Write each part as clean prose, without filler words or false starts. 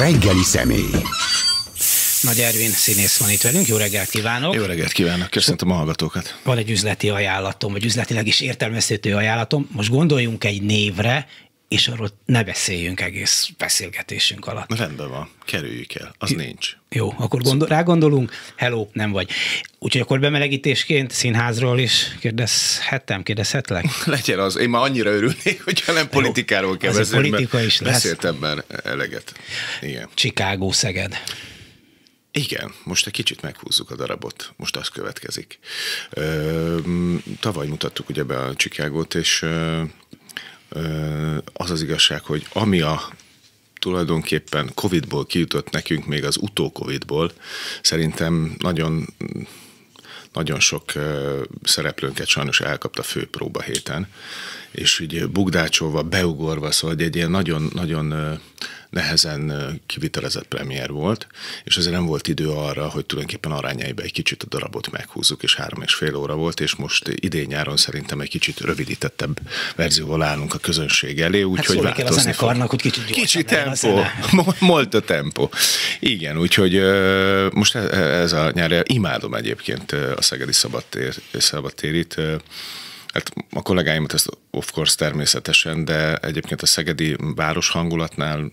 reggeli személy. Nagy Ervin színész van itt velünk, jó reggelt kívánok! Jó reggelt kívánok, köszöntöm a hallgatókat! Van egy üzleti ajánlatom, vagy üzletileg is értelmezhető ajánlatom, most gondoljunk egy névre, és arról ne beszéljünk egész beszélgetésünk alatt. Rendben van, kerüljük el, az nincs. Jó, akkor rágondolunk, hello, nem vagy. Úgyhogy akkor bemelegítésként színházról is kérdezhetlek? Legyen az, én már annyira örülnék, hogyha nem politikáról kell beszélni, mert beszéltem már eleget. Igen. Chicago, Szeged. Igen, most egy kicsit meghúzzuk a darabot, most az következik. Tavaly mutattuk ugye be a Chicagót, és az az igazság, hogy ami a tulajdonképpen Covid-ból kijutott nekünk, még az utó-Covid-ból, szerintem nagyon sok szereplőnket sajnos elkapta fő próba héten, és így bugdácsolva, beugorva, szóval egy ilyen nagyon-nagyon nehezen kivitelezett premier volt, és azért nem volt idő arra, hogy tulajdonképpen arányaiba egy kicsit a darabot meghúzzuk, és 3,5 óra volt, és most idén nyáron szerintem egy kicsit rövidítettebb verzióval állunk a közönség elé, úgyhogy hát változni fog. Hogy kicsit tempó, molt a tempó. Igen, úgyhogy most ez a nyár, imádom egyébként a Szegedi Szabadtérit, hát a kollégáimat ezt of course természetesen, de egyébként a szegedi város hangulatnál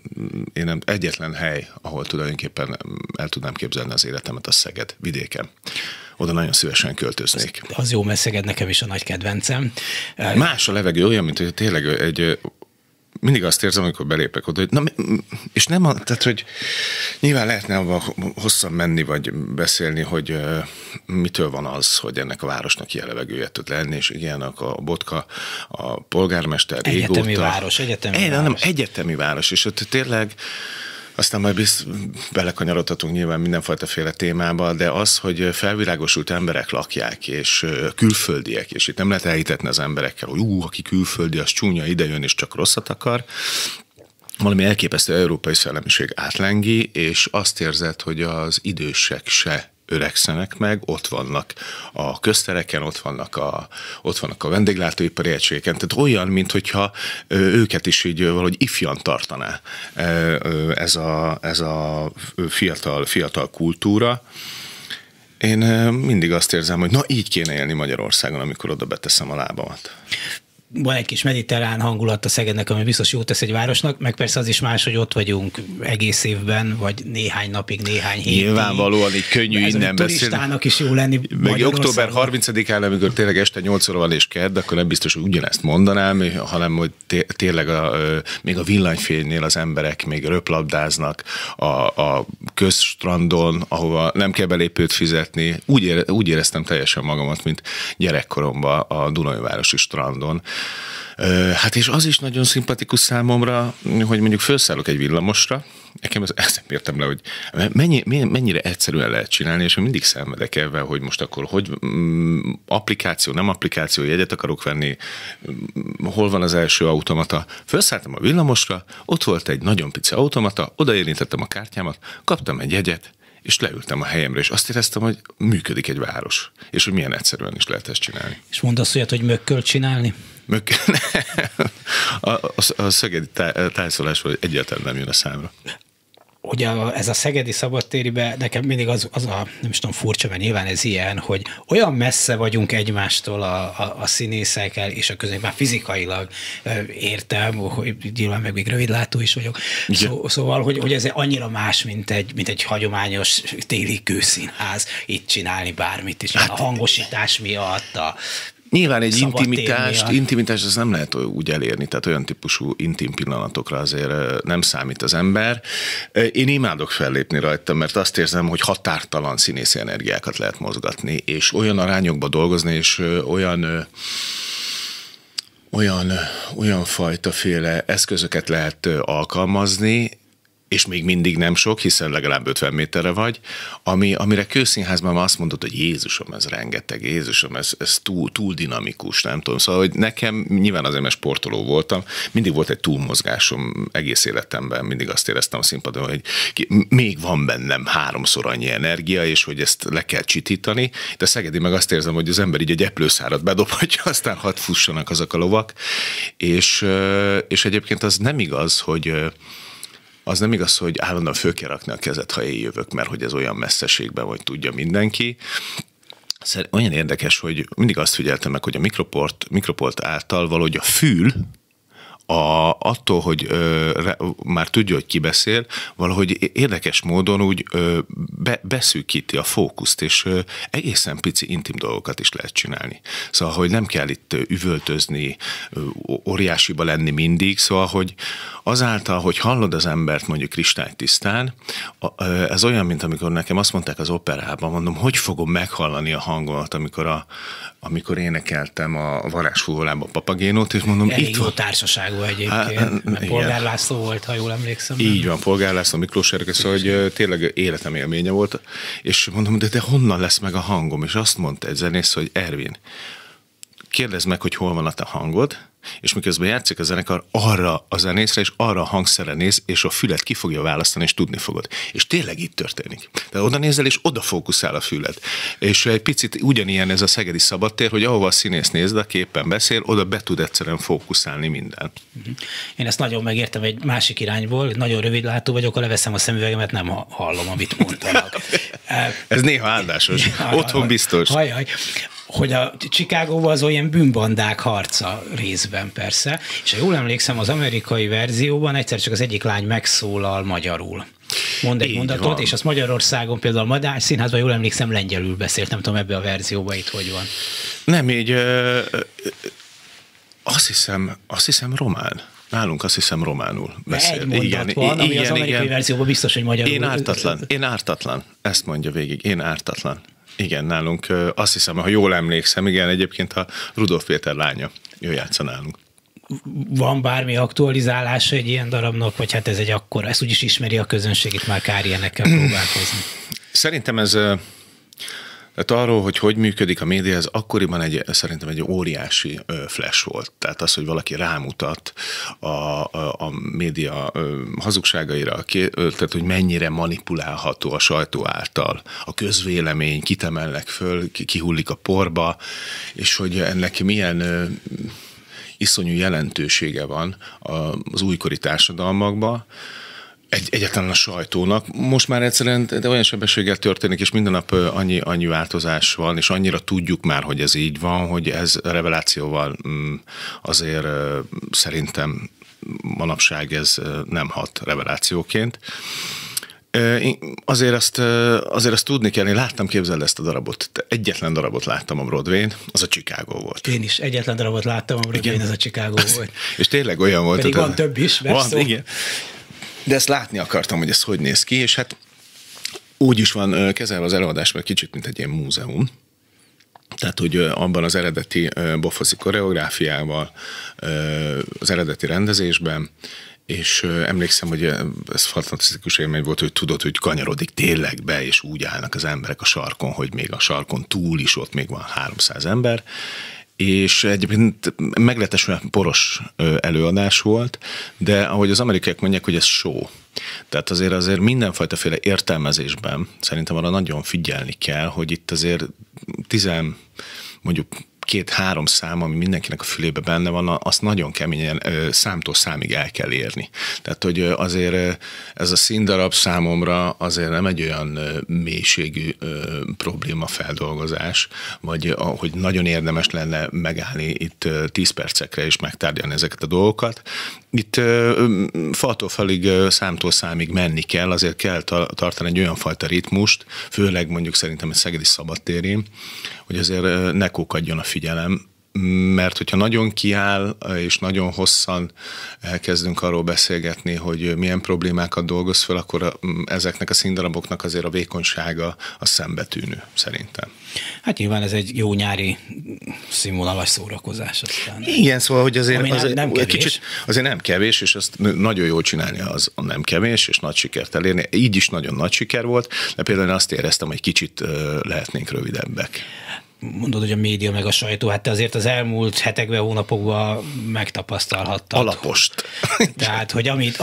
én nem egyetlen hely, ahol tulajdonképpen el tudnám képzelni az életemet, a Szeged vidéken. Oda nagyon szívesen költöznék. Az jó, mert Szeged nekem is a nagy kedvencem. Más a levegő, olyan, mint hogy tényleg egy... Mindig azt érzem, amikor belépek oda, hogy és nem, tehát, hogy nyilván lehetne abban hosszan menni, vagy beszélni, hogy mitől van az, hogy ennek a városnak ilyen levegője tud lenni, és igen, a Botka, a polgármester régóta. Egyetemi város, és ott tényleg, aztán majd belekanyarodhatunk nyilván mindenfajtaféle témába, de az, hogy felvilágosult emberek lakják, és külföldiek, és itt nem lehet elhitetni az emberekkel, hogy aki külföldi, az csúnya, idejön, és csak rosszat akar. Valami elképesztő európai szellemiség átlengi, és azt érzed, hogy az idősek se öregszenek meg, ott vannak a köztereken, ott vannak a vendéglátóipari egységeken, tehát olyan, mintha őket is így valahogy ifjan tartaná ez a fiatal kultúra. Én mindig azt érzem, hogy na így kéne élni Magyarországon, amikor oda beteszem a lábamat. Van egy kis mediterrán hangulat a Szegednek, ami biztos jó tesz egy városnak, meg persze az is más, hogy ott vagyunk egész évben, vagy néhány napig, néhány hétig. Nyilvánvalóan így könnyű innen beszélni. Turistának is jó lenni. Meg október 30-án, amikor tényleg este 8 óra van és kedd, akkor nem biztos, hogy ugyanezt mondanám, hanem hogy tényleg még a villanyfénynél az emberek még röplabdáznak a közstrandon, ahova nem kell belépőt fizetni. Úgy éreztem teljesen magamat, mint gyerekkoromban a Dunaújvárosi strandon. Hát és az is nagyon szimpatikus számomra, hogy mondjuk felszállok egy villamosra, nekem ezt értem le, hogy mennyire egyszerűen lehet csinálni, és mindig szenvedek ebben, hogy most akkor applikáció, nem applikáció, jegyet akarok venni, hol van az első automata. Felszálltam a villamosra, ott volt egy nagyon pici automata, odaérintettem a kártyámat, kaptam egy jegyet, és leültem a helyemre, és azt éreztem, hogy működik egy város, és hogy milyen egyszerűen is lehet ezt csinálni. És mondasz olyat, hogy mökkölt csinálni? A szegedi tájszolás egyáltalán nem jön a számra. Ugye ez a Szegedi Szabadtéribe nekem mindig az a, nem is tudom, furcsa, mert nyilván ez ilyen, hogy olyan messze vagyunk egymástól a színészekkel, és a közben már fizikailag értem, hogy nyilván meg még rövidlátó is vagyok. Szóval, hogy ez annyira más, mint egy hagyományos téli kőszínház, itt csinálni bármit is. Hát, a hangosítás miatt, nyilván egy intimitást az nem lehet úgy elérni, tehát olyan típusú intim pillanatokra azért nem számít az ember. Én imádok fellépni rajta, mert azt érzem, hogy határtalan színészi energiákat lehet mozgatni, és olyan arányokba dolgozni, és olyan fajtaféle eszközöket lehet alkalmazni, és még mindig nem sok, hiszen legalább 50 méterre vagy, amire kőszínházban azt mondod, hogy Jézusom, ez rengeteg, Jézusom, ez túl dinamikus, nem tudom. Szóval, hogy nekem, nyilván azért, mert sportoló voltam, mindig volt egy túlmozgásom egész életemben, mindig azt éreztem a színpadon, hogy még van bennem 3-szor annyi energia, és hogy ezt le kell csitítani, de Szegedi meg azt érzem, hogy az ember így egy eplőszárat bedobhatja, aztán hadd fussanak azok a lovak, és egyébként az nem igaz, hogy az nem igaz, hogy állandóan föl kell rakni a kezed, ha én jövök, mert hogy ez olyan messzeségben, hogy tudja mindenki. Olyan érdekes, hogy mindig azt figyeltem meg, hogy a Mikroport által valahogy a fül, attól, hogy már tudja, hogy ki beszél, valahogy érdekes módon úgy beszűkíti a fókuszt, és egészen pici intim dolgokat is lehet csinálni. Szóval, hogy nem kell itt üvöltözni, óriásiba lenni mindig, szóval, hogy azáltal, hogy hallod az embert mondjuk kristálytisztán, ez olyan, mint amikor nekem azt mondták az operában, mondom, hogy fogom meghallani a hangomat, amikor énekeltem a Varázsfúvolába a Papagénót, és mondom, elég itt jó társaságú egyébként, Polgár László volt, ha jól emlékszem. Így van, Polgár László, Miklós Erkes, szóval, hogy tényleg életem élménye volt, és mondom, de honnan lesz meg a hangom? És azt mondta egy zenész, hogy Ervin, kérdezd meg, hogy hol van a te hangod, és miközben játszik a zenekar, arra a zenészre és arra a hangszerre néz, és a fület ki fogja választani, és tudni fogod. És tényleg így történik. Tehát oda nézel, és oda fókuszál a fület. És egy picit ugyanilyen ez a Szegedi Szabadtér, hogy ahova a színész néz, de képpen beszél, oda be tud egyszerűen fókuszálni minden. Én ezt nagyon megértem egy másik irányból, nagyon rövidlátó vagyok, ha leveszem a szemüvegemet, nem hallom, amit mondanak. Ez néha áldásos. Otthon biztos. Hajaj. Hogy a Chicagóban az olyan bűnbandák harca részben persze, és ha jól emlékszem, az amerikai verzióban egyszer csak az egyik lány megszólal magyarul. Mond egy mondatot, van. És azt Magyarországon például a Madách Színházban, jól emlékszem, lengyelül beszélt, nem tudom ebbe a verzióba itt hogy van. Nem, így azt hiszem román. Nálunk azt hiszem románul beszél. Egy mondat igen, van, ami igen, az amerikai verzióban biztos, hogy magyarul. Én ártatlan. Ezt mondja végig, én ártatlan. Igen, nálunk azt hiszem, ha jól emlékszem, igen, egyébként a Rudolf Péter lánya, ő játsza nálunk. Van bármi aktualizálása egy ilyen darabnak, vagy hát ez egy akkora, ezt úgyis ismeri a közönség, itt már kár ilyenekkel próbálkozni. Szerintem ez, tehát arról, hogy működik a média, ez akkoriban szerintem egy óriási flash volt. Tehát az, hogy valaki rámutat a média hazugságaira, tehát hogy mennyire manipulálható a sajtó által. A közvélemény, kit emelnek föl, kihullik a porba, és hogy ennek milyen iszonyú jelentősége van az újkori társadalmakban, egyetlen a sajtónak. Most már egyszerűen olyan sebességgel történik, és minden nap annyi változás van, és annyira tudjuk már, hogy ez így van, hogy ez revelációval azért szerintem manapság ez nem hat revelációként. Azért azt tudni kell, én láttam, képzeld, ezt a darabot. Egyetlen darabot láttam a Broadwayn, az a Chicago volt. Én is egyetlen darabot láttam a Broadwayn, az a Chicago volt. És tényleg olyan volt. Pedig van több is, van, igen. De ezt látni akartam, hogy ez hogy néz ki, és hát úgy is van kezelve az előadás, mert kicsit, mint egy ilyen múzeum. Tehát, hogy abban az eredeti bofozi koreográfiával, az eredeti rendezésben, és emlékszem, hogy ez fantasztikus élmény volt, hogy tudod, hogy kanyarodik tényleg be, és úgy állnak az emberek a sarkon, hogy még a sarkon túl is ott még van 300 ember, és egyébként meglehetősen poros előadás volt, de ahogy az amerikaiak mondják, hogy ez show. Tehát azért mindenfajtaféle értelmezésben szerintem arra nagyon figyelni kell, hogy itt azért mondjuk 2-3 szám, ami mindenkinek a fülébe benne van, azt nagyon keményen számtól számig el kell érni. Tehát, hogy azért ez a színdarab számomra azért nem egy olyan mélységű problémafeldolgozás, vagy ahogy nagyon érdemes lenne megállni itt 10 percekre és megtárgyalni ezeket a dolgokat. Itt faltól falig, számtól számig menni kell, azért kell tartani egy olyan fajta ritmust, főleg mondjuk szerintem egy Szegedi Szabadtérén, hogy azért ne kókadjon a figyelem, mert hogyha nagyon kiáll és nagyon hosszan elkezdünk arról beszélgetni, hogy milyen problémákat dolgoz fel, akkor ezeknek a színdaraboknak azért a vékonysága a szembetűnő szerintem. Hát nyilván ez egy jó nyári színvonalas szórakozás aztán. Igen, szóval, hogy azért nem kevés, és ezt nagyon jól csinálni az a nem kevés, és nagy sikert elérni. Így is nagyon nagy siker volt, de például azt éreztem, hogy kicsit lehetnénk rövidebbek. mondod, hogy a média meg a sajtó, hát te azért az elmúlt hetekben, hónapokban megtapasztalhattad. Alapost. Tehát, hogy amit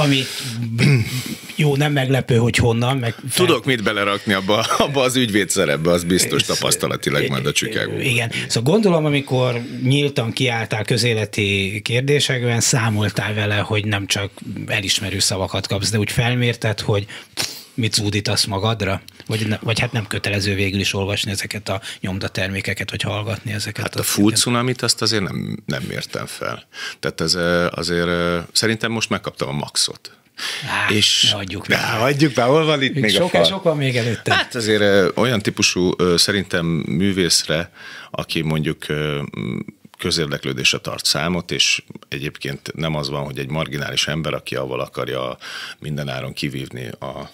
jó, nem meglepő, hogy honnan. Meg tudok mit belerakni abba az ügyvédszerepbe, az biztos tapasztalatilag majd a Chicago. Igen. Szóval gondolom, amikor nyíltan kiálltál közéleti kérdésekben, számoltál vele, hogy nem csak elismerő szavakat kapsz, de úgy felmérted, hogy mit zúdítasz magadra? Vagy hát nem kötelező végül is olvasni ezeket a nyomdatermékeket, vagy hallgatni ezeket? Hát a full cunamit azt azért nem mértem fel. Tehát ez azért szerintem most megkaptam a maxot. Hagyjuk be, hol van itt még a fal? Sok van még előtte. Hát azért olyan típusú szerintem művészre, aki mondjuk közérdeklődésre tart számot, és egyébként nem az van, hogy egy marginális ember, aki avval akarja mindenáron kivívni a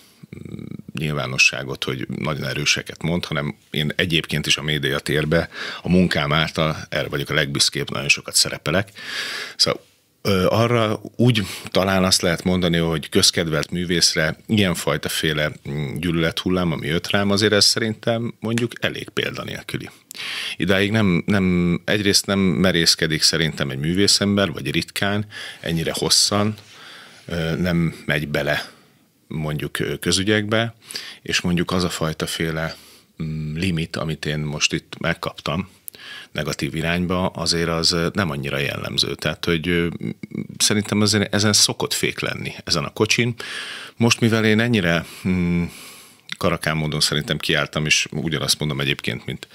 nyilvánosságot, hogy nagyon erőseket mond, hanem én egyébként is a médiatérbe a munkám által erre vagyok a legbüszkébb, nagyon sokat szerepelek. Szóval arra úgy talán azt lehet mondani, hogy közkedvelt művészre ilyenfajta féle gyűlölethullám, ami jött rám, azért ez szerintem mondjuk elég példanélküli. Idáig egyrészt nem merészkedik szerintem egy művészember, vagy ritkán, ennyire hosszan nem megy bele mondjuk közügyekbe, és mondjuk az a fajta féle limit, amit én most itt megkaptam negatív irányba, azért az nem annyira jellemző. Tehát, hogy szerintem azért ezen szokott fék lenni, ezen a kocsin. Most, mivel én ennyire karakán módon szerintem kiálltam, és ugyanazt mondom egyébként, mint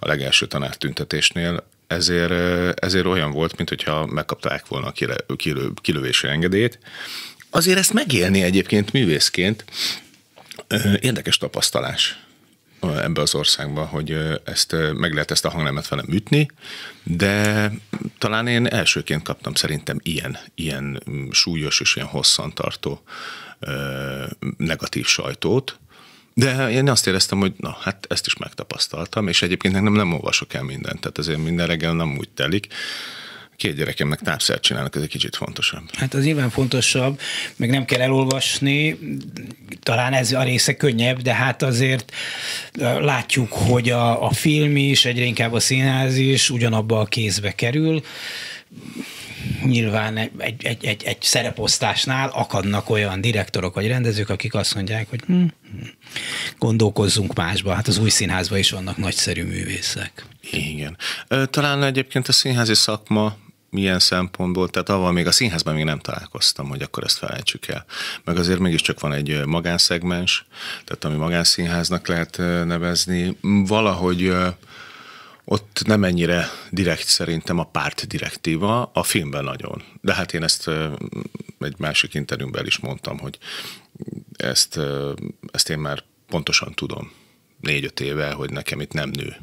a legelső tanártüntetésnél, ezért olyan volt, mint hogyha megkapták volna a kilövési engedélyt. Azért ezt megélni egyébként művészként érdekes tapasztalás ebbe az országban, hogy meg lehet ezt a hangnemet velem ütni, de talán én elsőként kaptam szerintem ilyen súlyos és ilyen hosszantartó negatív sajtót, de én azt éreztem, hogy na, hát ezt is megtapasztaltam, és egyébként nem olvasok el mindent, tehát azért minden reggel nem úgy telik. Két gyerekemnek tápszert csinálnak, ez egy kicsit fontosabb. Hát az nyilván fontosabb, meg nem kell elolvasni, talán ez a része könnyebb, de hát azért látjuk, hogy a film is, egyre inkább a színház is ugyanabba a kézbe kerül. Nyilván egy szereposztásnál akadnak olyan direktorok vagy rendezők, akik azt mondják, hogy gondolkozzunk másba. Hát az új színházban is vannak nagyszerű művészek. Igen. Talán egyébként a színházi szakma milyen szempontból, tehát avval még a színházban még nem találkoztam, hogy akkor ezt felejtsük el. Meg azért mégiscsak van egy magánszegmens, tehát ami magánszínháznak lehet nevezni. Valahogy ott nem ennyire direkt szerintem a párt direktíva, a filmben nagyon. De hát én ezt egy másik interjúmban is mondtam, hogy ezt én már pontosan tudom 4-5 éve, hogy nekem itt nem nő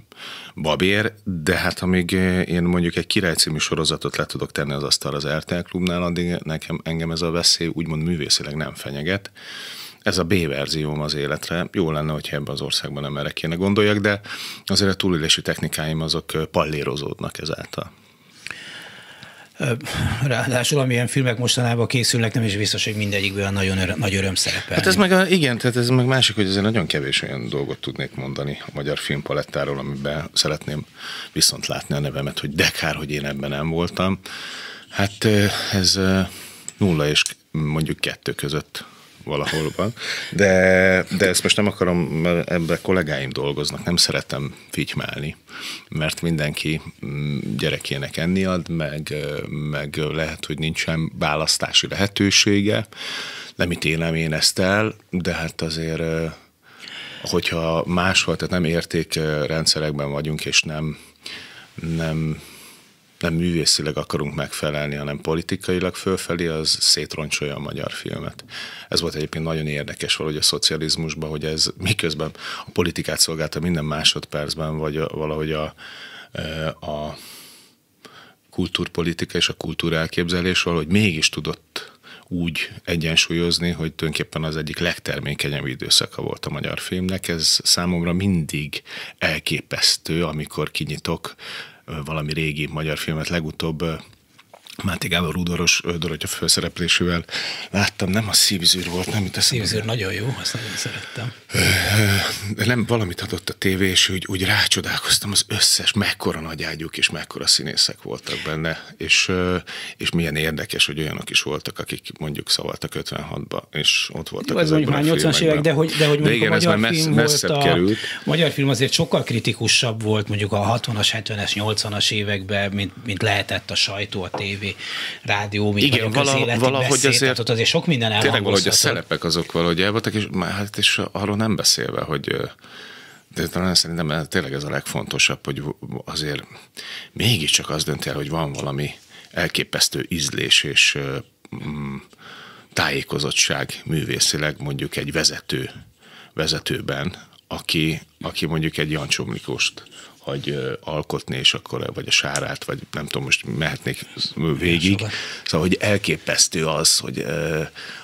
babér, de hát amíg én mondjuk egy Király című sorozatot le tudok tenni az asztalra az RTL Klubnál, addig engem ez a veszély úgymond művészileg nem fenyeget. Ez a B-verzióm az életre. Jó lenne, hogyha ebben az országban nem erre kéne gondoljak, de azért a túlélési technikáim azok pallérozódnak ezáltal. Ráadásul amilyen filmek mostanában készülnek, nem is biztos, hogy mindegyikből nagyon nagy öröm szerepel. Hát ez meg igen, tehát ez meg másik, hogy azért nagyon kevés olyan dolgot tudnék mondani a magyar filmpalettáról, amiben szeretném viszont látni a nevemet, hogy de kár, hogy én ebben nem voltam. Hát ez 0 és mondjuk 2 között valahol van, de ezt most nem akarom, mert ebben kollégáim dolgoznak, nem szeretem figymálni, mert mindenki gyerekének enni ad, meg lehet, hogy nincsen választási lehetősége, nem ítélem én ezt el, de hát azért, hogyha máshol, tehát nem értékrendszerekben vagyunk, és nem művészileg akarunk megfelelni, hanem politikailag fölfelé, az szétroncsolja a magyar filmet. Ez volt egyébként nagyon érdekes valahogy a szocializmusban, hogy ez miközben a politikát szolgálta minden másodpercben, vagy valahogy a kultúrpolitika és a kultúrelképzelés valahogy mégis tudott úgy egyensúlyozni, hogy tulajdonképpen az egyik legtermékenyebb időszaka volt a magyar filmnek. Ez számomra mindig elképesztő, amikor kinyitok valami régi magyar filmet, legutóbb Máté Gábor udvaros Dorottya főszereplésével láttam, nem a Szívzűr volt, nem itt a Szívzűr nagyon jó, azt nagyon szerettem. De nem, valamit adott a tévé, és úgy rácsodálkoztam, az összes, mekkora nagy ágyuk és mekkora színészek voltak benne, és milyen érdekes, hogy olyanok is voltak, akik mondjuk szavaltak 56-ba, és ott voltak jó, ezekben a 80-as évek, de hogy mondjuk igen, a magyar film volt, a magyar film azért sokkal kritikusabb volt mondjuk a 60-as, 70-es, 80-as években, mint lehetett a sajtó, a tévé, rádió, mint igen, valahogy beszél, azért sok minden elhangozható. Tényleg valahogy a szerepek azok valahogy elvoltak, és arról nem beszélve, hogy de talán szerintem tényleg ez a legfontosabb, hogy azért mégiscsak az dönt el, hogy van valami elképesztő ízlés és tájékozottság művészileg mondjuk egy vezetőben, aki mondjuk egy Jancsó Miklóst hagy alkotni, és akkor, vagy a Sárát, vagy nem tudom, most mehetnék végig. Szóval, hogy elképesztő az, hogy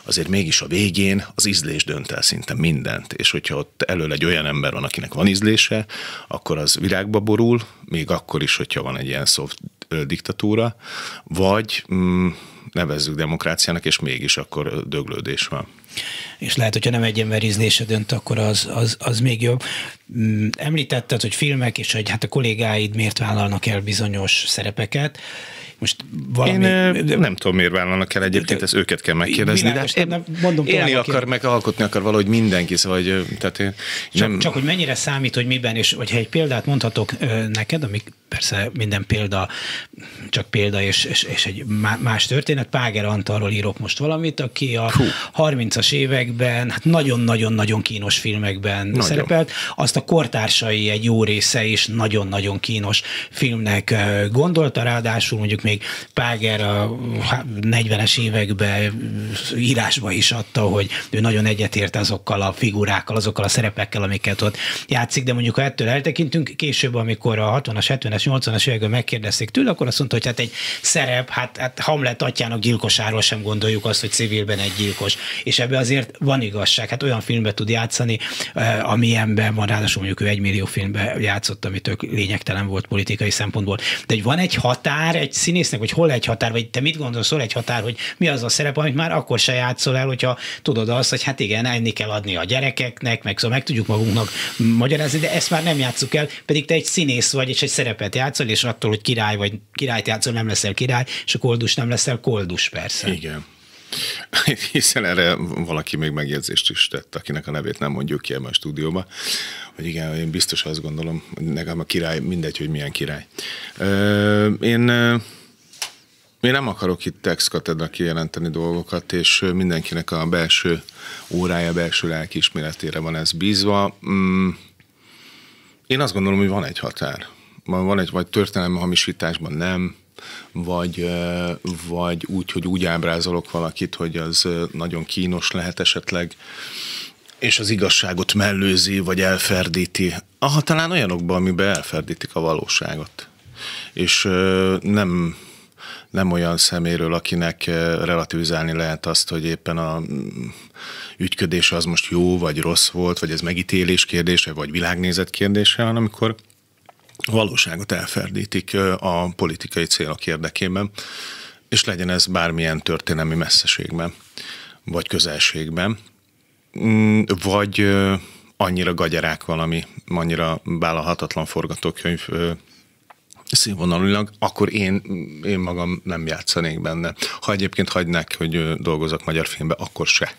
azért mégis a végén az ízlés dönt el szinte mindent, és hogyha ott elől egy olyan ember van, akinek van ízlése, akkor az virágba borul, még akkor is, hogyha van egy ilyen soft diktatúra, vagy nevezzük demokráciának, és mégis akkor döglődés van. És lehet, hogyha nem egy ember ízlése dönt, akkor az még jobb. Említetted, hogy filmek, és hogy hát a kollégáid miért vállalnak el bizonyos szerepeket. Most valami... Én nem tudom, miért vállalnak el egyébként, ezt őket kell megkérdezni. Világos, de nem, mondom, élni akar, meg alkotni akar valahogy mindenki, szóval tehát én nem... Csak hogy mennyire számít, hogy miben, és hogyha egy példát mondhatok neked, ami persze minden példa, csak példa és egy más történet, Páger Antalról írok most valamit, aki a 30-as években, hát nagyon-nagyon-nagyon kínos filmekben szerepelt. Azt a kortársai egy jó része is nagyon-nagyon kínos filmnek gondolta, ráadásul mondjuk még Páger a 40-es években írásba is adta, hogy ő nagyon egyetért azokkal a figurákkal, azokkal a szerepekkel, amiket ott játszik, de mondjuk ha ettől eltekintünk, később, amikor a 60-as, 70-es, 80-as években megkérdezték tőle, akkor azt mondta, hogy hát egy szerep, hát Hamlet atyának gyilkosáról sem gondoljuk azt, hogy civilben egy gyilkos. És ebbe azért van igazság. Hát olyan filmbe tud játszani, amilyenben van, ráadásul mondjuk ő 1 millió filmbe játszott, ami tök lényegtelen volt politikai szempontból. De hogy van egy határ, egy színésznek, hogy hol egy határ, vagy te mit gondolsz, hol egy határ, hogy mi az a szerep, amit már akkor se játszol el, hogyha tudod azt, hogy hát igen, enni kell adni a gyerekeknek, meg szóval meg tudjuk magunknak magyarázni, de ezt már nem játsszuk el, pedig te egy színész vagy, és egy szerepet játszol, és attól, hogy király vagy királyt játszol, nem leszel király, és a koldus nem leszel koldus, persze. Igen. Hiszen erre valaki még megjegyzést is tett, akinek a nevét nem mondjuk ki ebben a stúdióban, hogy igen, én biztos azt gondolom, nekem a király, mindegy, hogy milyen király. Én nem akarok itt ex-katedra kijelenteni dolgokat, és mindenkinek a belső órája, belső lelkiismeretére van ez bízva. Én azt gondolom, hogy van egy határ. Van egy, vagy történelmi hamisításban nem, vagy úgy, hogy úgy ábrázolok valakit, hogy az nagyon kínos lehet esetleg, és az igazságot mellőzi, vagy elferdíti. Aha, talán olyanokban, amiben elferdítik a valóságot. És nem olyan szeméről, akinek relativizálni lehet azt, hogy éppen a ügyködése az most jó, vagy rossz volt, vagy ez megítélés kérdése, vagy világnézet kérdése, hanem amikor valóságot elferdítik a politikai célok érdekében, és legyen ez bármilyen történelmi messzeségben, vagy közelségben, vagy annyira gagyarák valami, annyira vállalhatatlan forgatókönyv színvonalulag, akkor én magam nem játszanék benne. Ha egyébként hagynák, hogy dolgozok magyar filmbe, akkor se.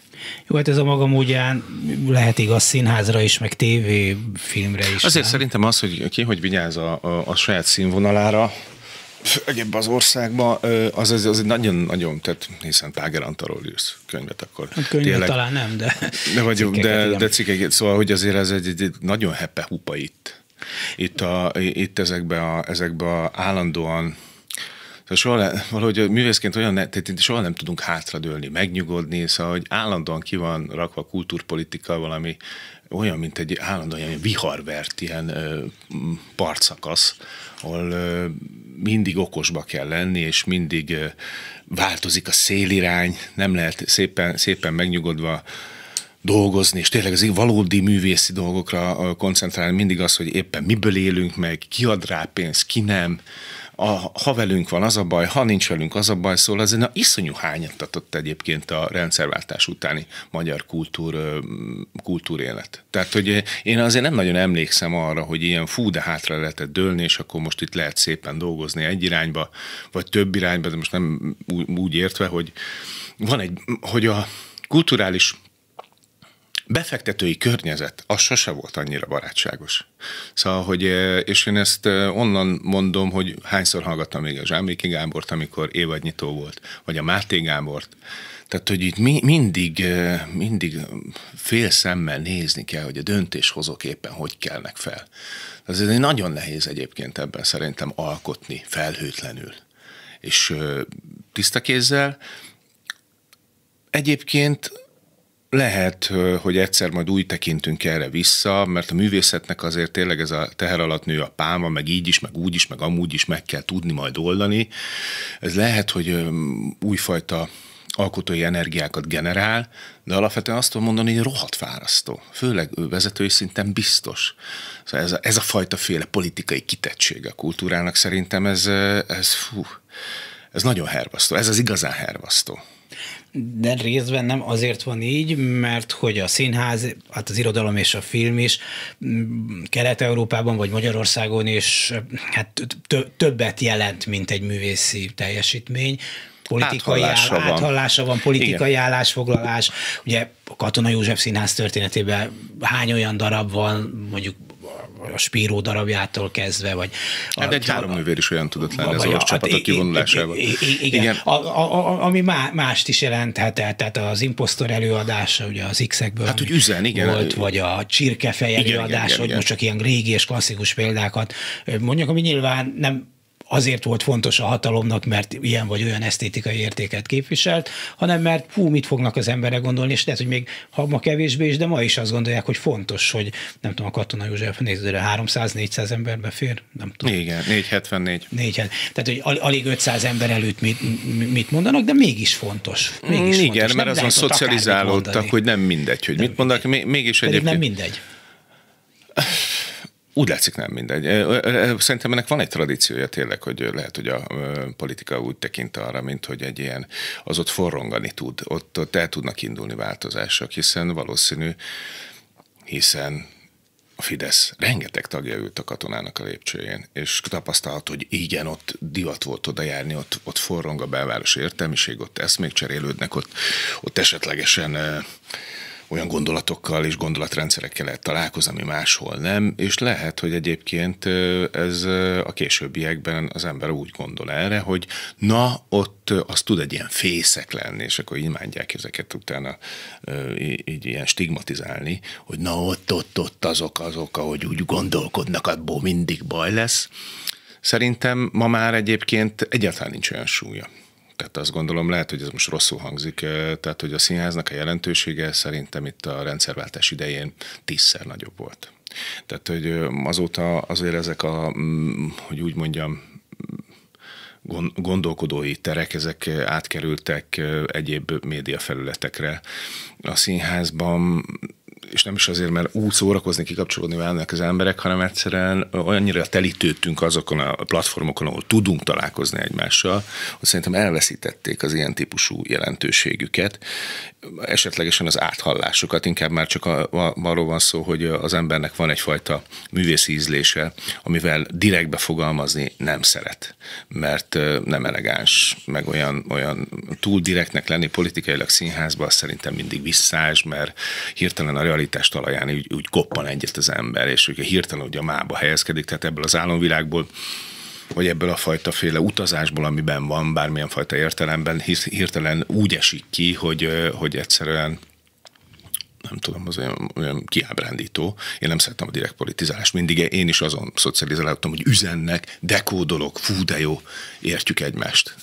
Jó, hát ez a maga módján lehet igaz színházra is, meg tévéfilmre is. Azért nem? Szerintem az, hogy ki hogy vigyáz a saját színvonalára egyéb az országban, az nagyon-nagyon, tehát hiszen Páger Antalról írsz könyvet, akkor tényleg, talán nem, de cikkeket, szóval, hogy azért ez egy nagyon hepe-hupa itt. Itt ezekbe a állandóan, szóval valahogy művészként olyan, tehát soha nem tudunk hátradőlni, megnyugodni, szóval hogy állandóan ki van rakva kultúrpolitika, valami olyan, mint egy állandóan ilyen viharvert ilyen partszakasz, ahol mindig okosba kell lenni, és mindig változik a szélirány, nem lehet szépen megnyugodva dolgozni, és tényleg az valódi művészi dolgokra koncentrálni, mindig az, hogy éppen miből élünk meg, ki ad rá pénzt, ki nem, ha velünk van, az a baj, ha nincs velünk, az a baj, szóval azért na, iszonyú hányattatott egyébként a rendszerváltás utáni magyar kultúrélet. Tehát, hogy én azért nem nagyon emlékszem arra, hogy ilyen fú, de hátra lehetett dőlni, és akkor most itt lehet szépen dolgozni egy irányba, vagy több irányba, de most nem úgy értve, hogy van egy, hogy a kulturális befektetői környezet, az sose volt annyira barátságos. Szóval, hogy, és én ezt onnan mondom, hogy hányszor hallgattam még a Zsámbéki Gábort, amikor évadnyitó volt, vagy a Máté Gábort. Tehát, hogy itt mindig fél szemmel nézni kell, hogy a döntéshozók éppen hogy kelnek fel. Azért nagyon nehéz egyébként ebben szerintem alkotni felhőtlenül. És tiszta kézzel egyébként lehet, hogy egyszer majd úgy tekintünk erre vissza, mert a művészetnek azért tényleg ez a teher alatt nő a pálma, meg így is, meg úgy is, meg amúgy is meg kell tudni majd oldani. Ez lehet, hogy újfajta alkotói energiákat generál, de alapvetően azt tudom mondani, hogy rohadt fárasztó. Főleg vezetői szinten biztos. Szóval ez a fajta féle politikai kitettség a kultúrának szerintem ez nagyon hervasztó. Ez az igazán hervasztó. De részben nem azért van így, mert hogy a színház, hát az irodalom és a film is Kelet-Európában vagy Magyarországon is hát többet jelent, mint egy művészi teljesítmény. Politikai áthallása van, politikai igen. Állásfoglalás. Ugye a Katona József színház történetében hány olyan darab van, mondjuk a Spiró darabjától kezdve, vagy... Hát egy háromművér is olyan tudott lenni az orosz csapatok kivonulásával. Igen. Ami mást is jelenthet el, tehát az imposztor előadása, ugye az X-ekből hát, hogy üzen, igen, volt, vagy a csirkefej előadása, hogy most csak ilyen régi és klasszikus példákat mondjak, ami nyilván nem azért volt fontos a hatalomnak, mert ilyen vagy olyan esztétikai értéket képviselt, hanem mert hú, mit fognak az emberek gondolni, és lehet, hogy még ha ma kevésbé is, de ma is azt gondolják, hogy fontos, hogy nem tudom, a Katona József nézőre 300-400 ember befér? Nem tudom. Igen, 474. 470. Tehát, hogy alig 500 ember előtt mit mondanak, de mégis fontos. Mégis igen, fontos. Mert azon szocializálódtak, hogy nem mindegy, hogy mit mondanak, mégis egyébként. Nem mindegy. Úgy látszik, nem mindegy. Szerintem ennek van egy tradíciója tényleg, hogy lehet, hogy a politika úgy tekint arra, mint hogy egy ilyen, az ott forrongani tud, ott el tudnak indulni változások, hiszen valószínű, hiszen a Fidesz rengeteg tagja ült a Katonának a lépcsőjén, és tapasztalhat, hogy igen, ott divat volt oda járni, ott forrong a belvárosi értelmiség, ott eszmék cserélődnek, ott esetlegesen olyan gondolatokkal és gondolatrendszerekkel lehet találkozni, ami máshol nem, és lehet, hogy egyébként ez a későbbiekben az ember úgy gondol erre, hogy na, ott az tud egy ilyen fészek lenni, és akkor így mondják ezeket utána így ilyen stigmatizálni, hogy na, ott azok, ahogy úgy gondolkodnak, abból mindig baj lesz. Szerintem ma már egyébként egyáltalán nincs olyan súlya. Tehát azt gondolom, lehet, hogy ez most rosszul hangzik, tehát hogy a színháznak a jelentősége szerintem itt a rendszerváltás idején 10-szer nagyobb volt. Tehát, hogy azóta azért ezek a, hogy úgy mondjam, gondolkodói terek, ezek átkerültek egyéb médiafelületekre a színházban, és nem is azért, mert úgy szórakozni, kikapcsolódni válnak az emberek, hanem egyszerűen olyannyira telítődtünk azokon a platformokon, ahol tudunk találkozni egymással, hogy szerintem elveszítették az ilyen típusú jelentőségüket, esetlegesen az áthallásukat, inkább már csak arról van szó, hogy az embernek van egyfajta művészi ízlése, amivel direktbe fogalmazni nem szeret, mert nem elegáns, meg olyan túl direktnek lenni politikailag színházban, szerintem mindig visszás, mert hirtelen a realitás talaján úgy koppan egyet az ember, és hogy hirtelen ugye a mába helyezkedik, tehát ebből az álomvilágból, vagy ebből a fajtaféle utazásból, amiben van bármilyen fajta értelemben, hirtelen úgy esik ki, hogy egyszerűen nem tudom, az olyan kiábrándító. Én nem szerettem a direkt politizálást. Mindig én is azon szocializálódtam, hogy üzennek, dekódolok, fú de jó, értjük egymást.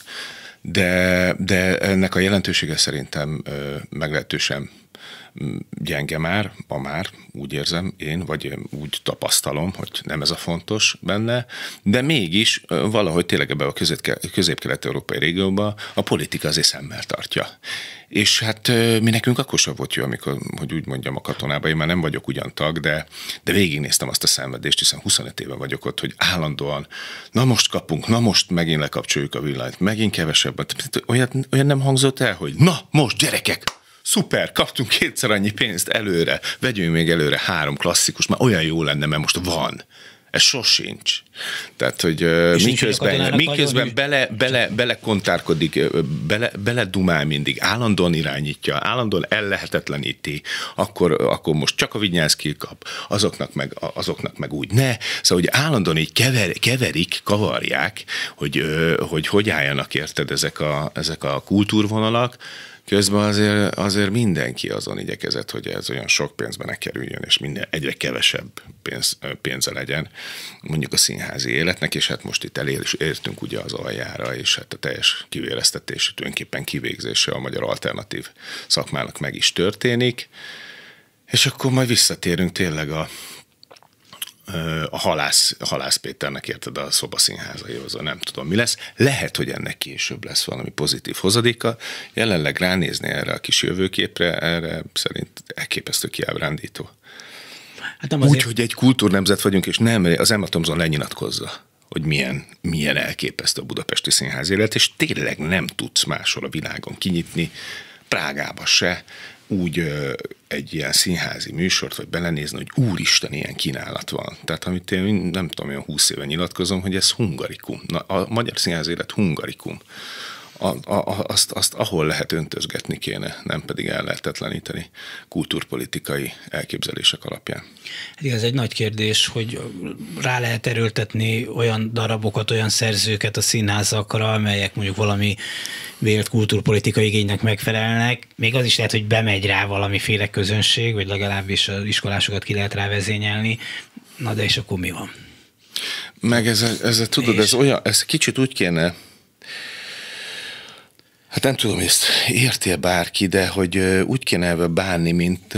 De ennek a jelentősége szerintem meglehetősen gyenge már, ma már, úgy érzem én, vagy úgy tapasztalom, hogy nem ez a fontos benne, de mégis valahogy tényleg ebben a közép-kelet-európai régióban a politika azért szemmel tartja. És hát mi nekünk akkor sem volt jó, amikor, hogy úgy mondjam, a Katonában, én már nem vagyok ugyan tag, de végignéztem azt a szenvedést, hiszen 25 éve vagyok ott, hogy állandóan, na most kapunk, na most megint lekapcsoljuk a villanyt, megint kevesebb. Olyan nem hangzott el, hogy na most gyerekek, szuper, kaptunk kétszer annyi pénzt előre, vegyünk még előre 3 klasszikus, már olyan jó lenne, mert most van. Ez sosincs. Tehát, hogy miközben belekontárkodik, beledumál mindig, állandóan irányítja, állandóan ellehetetleníti, akkor most csak a Vidnyánszky kap, azoknak meg úgy ne. Szóval, hogy állandóan így kavarják, hogy álljanak, érted, ezek a kultúrvonalak. Közben azért mindenki azon igyekezett, hogy ez olyan sok pénzben ne kerüljön, és minden egyre kevesebb pénze legyen mondjuk a színházi életnek, és hát most itt elértünk ugye az aljára, és hát a teljes kivéreztetés, tulajdonképpen kivégzése a magyar alternatív szakmának meg is történik, és akkor majd visszatérünk tényleg a Halász Péternek, érted, a szobaszínházaihoz, nem tudom mi lesz. Lehet, hogy ennek később lesz valami pozitív hozadéka. Jelenleg ránézni erre a kis jövőképre, erre szerint elképesztő kiábrándító. Hát úgyhogy egy kultúrnemzet vagyunk, és nem, az Emma Thompson lenyilatkozza, hogy milyen elképesztő a budapesti színház élet, és tényleg nem tudsz máshol a világon kinyitni, Prágába se, úgy egy ilyen színházi műsort, vagy belenézni, hogy úristen, ilyen kínálat van. Tehát amit én nem tudom, olyan 20 éve nyilatkozom, hogy ez hungarikum. Na, a magyar színház élet hungarikum. Azt ahol lehet öntözgetni kéne, nem pedig ellehetetleníteni kultúrpolitikai elképzelések alapján. Hát ez egy nagy kérdés, hogy rá lehet erőltetni olyan darabokat, olyan szerzőket a színházakra, amelyek mondjuk valami vélt kultúrpolitikai igénynek megfelelnek. Még az is lehet, hogy bemegy rá valamiféle közönség, vagy legalábbis az iskolásokat ki lehet rá vezényelni. Na de és akkor mi van? Meg ez tudod, és... ez kicsit úgy kéne. Hát nem tudom, hogy ezt érti-e bárki, de hogy úgy kéne ebben bánni, mint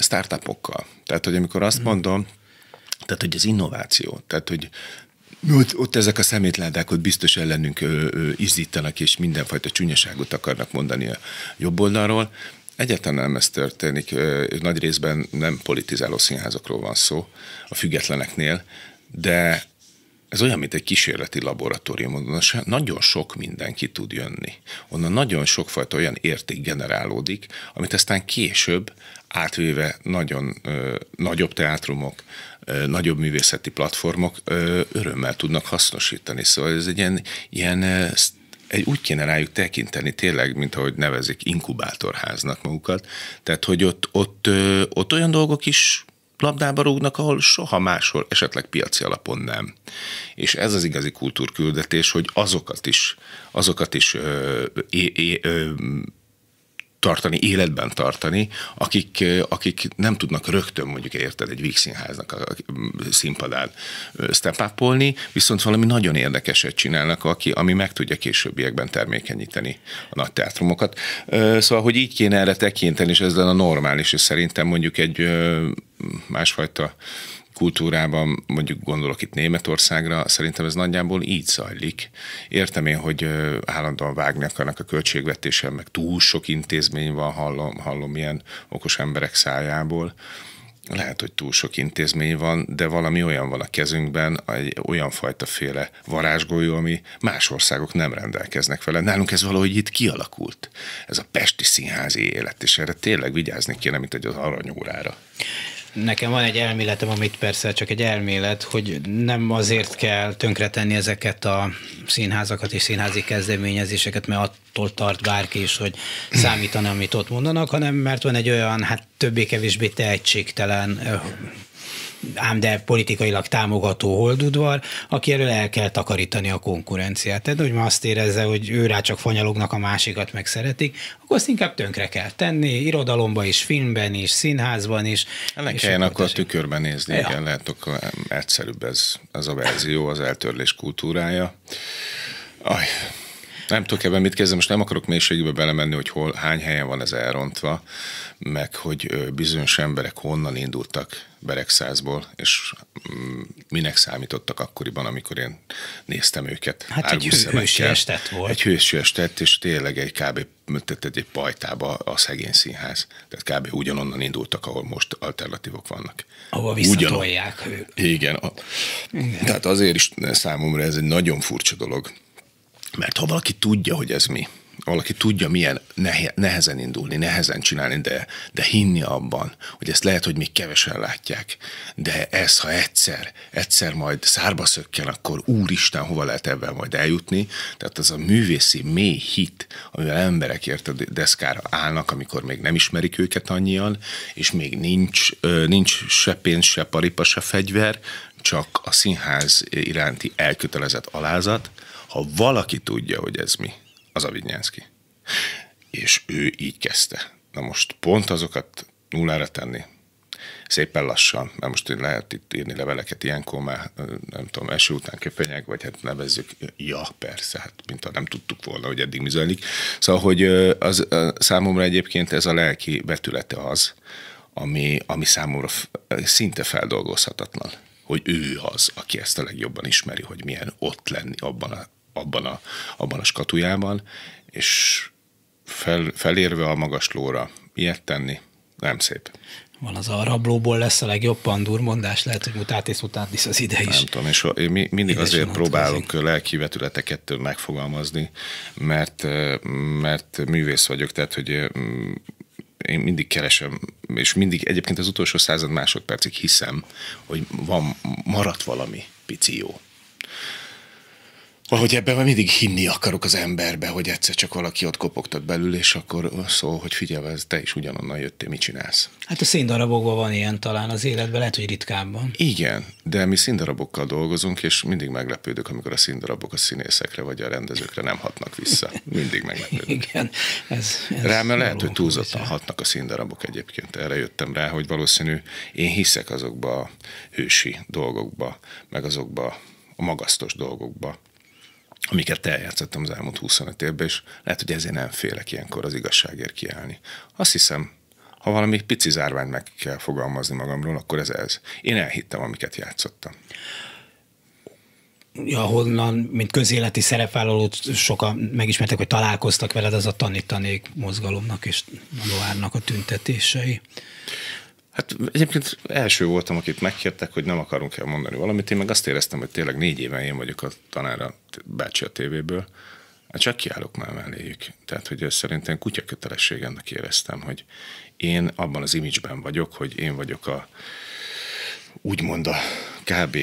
startupokkal. Tehát, hogy amikor azt mondom, tehát, hogy az innováció, tehát, hogy ott ezek a szemétládák, hogy biztos ellenünk izzítanak, és mindenfajta csúnyaságot akarnak mondani a jobb oldalról. Egyáltalán nem ez történik. Nagy részben nem politizáló színházakról van szó a függetleneknél, de ez olyan, mint egy kísérleti laboratórium, onnan nagyon sok mindenki tud jönni. Onnan nagyon sokfajta olyan érték generálódik, amit aztán később átvéve nagyon nagyobb teátrumok, nagyobb művészeti platformok örömmel tudnak hasznosítani. Szóval ez egy ilyen úgy kéne rájuk tekinteni tényleg, mint ahogy nevezik inkubátorháznak magukat. Tehát, hogy ott olyan dolgok is labdába rúgnak, ahol soha máshol, esetleg piaci alapon nem. És ez az igazi kultúrküldetés, hogy azokat is tartani, életben tartani, akik nem tudnak rögtön, mondjuk érted, egy vígszínháznak a színpadán step-upolni, viszont valami nagyon érdekeset csinálnak, ami meg tudja későbbiekben termékenyíteni a nagy teátrumokat. Szóval, hogy így kéne erre tekinteni, és ez a normális, és szerintem mondjuk egy másfajta kultúrában, mondjuk gondolok itt Németországra, szerintem ez nagyjából így zajlik. Értem én, hogy állandóan vágni akarnak a költségvetésen, meg túl sok intézmény van, hallom ilyen okos emberek szájából. Lehet, hogy túl sok intézmény van, de valami olyan van a kezünkben, egy olyan fajtaféle varázsgolyó, ami más országok nem rendelkeznek vele. Nálunk ez valahogy itt kialakult. Ez a pesti színházi élet, és erre tényleg vigyázni kéne, mint egy az aranyórára. Nekem van egy elméletem, amit persze csak egy elmélet, hogy nem azért kell tönkretenni ezeket a színházakat és színházi kezdeményezéseket, mert attól tart bárki is, hogy számítani, amit ott mondanak, hanem mert van egy olyan, hát többé-kevésbé tehetségtelen, ám de politikailag támogató holdudvar, aki erről el kell takarítani a konkurenciát. Tehát, hogy ma azt érezze, hogy ő rá csak fanyalognak, a másikat meg szeretik, akkor azt inkább tönkre kell tenni, irodalomban is, filmben is, színházban is. Ne kelljen akkor a tükörben nézni, ja. Igen, lehet, akkor egyszerűbb ez a verzió, az eltörlés kultúrája. Aj. Nem tudok ebben mit kezdeni, most nem akarok mélységbe belemenni, hogy hol, hány helyen van ez elrontva, meg hogy bizonyos emberek honnan indultak Beregszázból, és minek számítottak akkoriban, amikor én néztem őket. Hát egy hősi estet volt. Egy hősi estet, és tényleg egy kb. Egy pajtába a szegény színház. Tehát kb. Ugyanonnan indultak, ahol most alternatívok vannak. Ahova visszatolják ők. Igen. Igen. Tehát azért is számomra ez egy nagyon furcsa dolog. Mert ha valaki tudja, hogy ez mi, valaki tudja, milyen nehezen indulni, nehezen csinálni, de hinni abban, hogy ezt lehet, hogy még kevesen látják, de ez, ha egyszer majd szárba szökken, akkor úristen, hova lehet ebben majd eljutni. Tehát az a művészi mély hit, amivel emberek érted deszkára állnak, amikor még nem ismerik őket annyian, és még nincs se pénz, se paripa, se fegyver, csak a színház iránti elkötelezett alázat. Ha valaki tudja, hogy ez mi, az a Vidnyánszky. És ő így kezdte. Na most pont azokat nullára tenni, szépen lassan, mert most lehet itt írni leveleket ilyenkor már, nem tudom, első után köpenyek, vagy hát nevezzük, ja, persze, hát mintha nem tudtuk volna, hogy eddig mi zajlik. Szóval, hogy az, számomra egyébként ez a lelki vetülete az, ami számomra szinte feldolgozhatatlan, hogy ő az, aki ezt a legjobban ismeri, hogy milyen ott lenni abban a skatujában, és felérve a magaslóra ilyet tenni, nem szép. Van az a rablóból lesz a legjobb pandúrmondás, lehet, hogy mutátész után visz az ide is. Nem tudom, és én mindig azért próbálok lelki vetületeket megfogalmazni, mert művész vagyok, tehát, hogy én mindig keresem, és mindig egyébként az utolsó 100 másodpercig hiszem, hogy maradt valami pici jó. Valahogy ebben már mindig hinni akarok az emberbe, hogy egyszer csak valaki ott kopogtat belül, és akkor szól, hogy figyelj, te is ugyanonnan jöttél, mit csinálsz? Hát a színdarabokban van ilyen talán az életben, lehet, hogy ritkábban. Igen, de mi színdarabokkal dolgozunk, és mindig meglepődök, amikor a színdarabok a színészekre vagy a rendezőkre nem hatnak vissza. Mindig meglepődök. Igen, ez rá, mert lehet, hogy túlzottan hatnak a színdarabok egyébként. Erre jöttem rá, hogy valószínű én hiszek azokba a hősi dolgokba, meg azokba a magasztos dolgokba, amiket eljátszottam az elmúlt 25 évben, és lehet, hogy ezért nem félek ilyenkor az igazságért kiállni. Azt hiszem, ha valami pici zárványt meg kell fogalmazni magamról, akkor ez. Én elhittem, amiket játszottam. Ja, honnan, mint közéleti szerepvállalót sokan megismertek, hogy találkoztak veled, az a tanítanék mozgalomnak és Noárnak a tüntetései. Hát egyébként első voltam, akit megkértek, hogy nem akarunk elmondani valamit. Én meg azt éreztem, hogy tényleg 4 éven én vagyok a tanára bácsi a tévéből. Hát csak kiállok már melléjük. Tehát, hogy szerintem kutyakötelességemnek éreztem, hogy én abban az imidzsben vagyok, hogy én vagyok a úgymond a kb.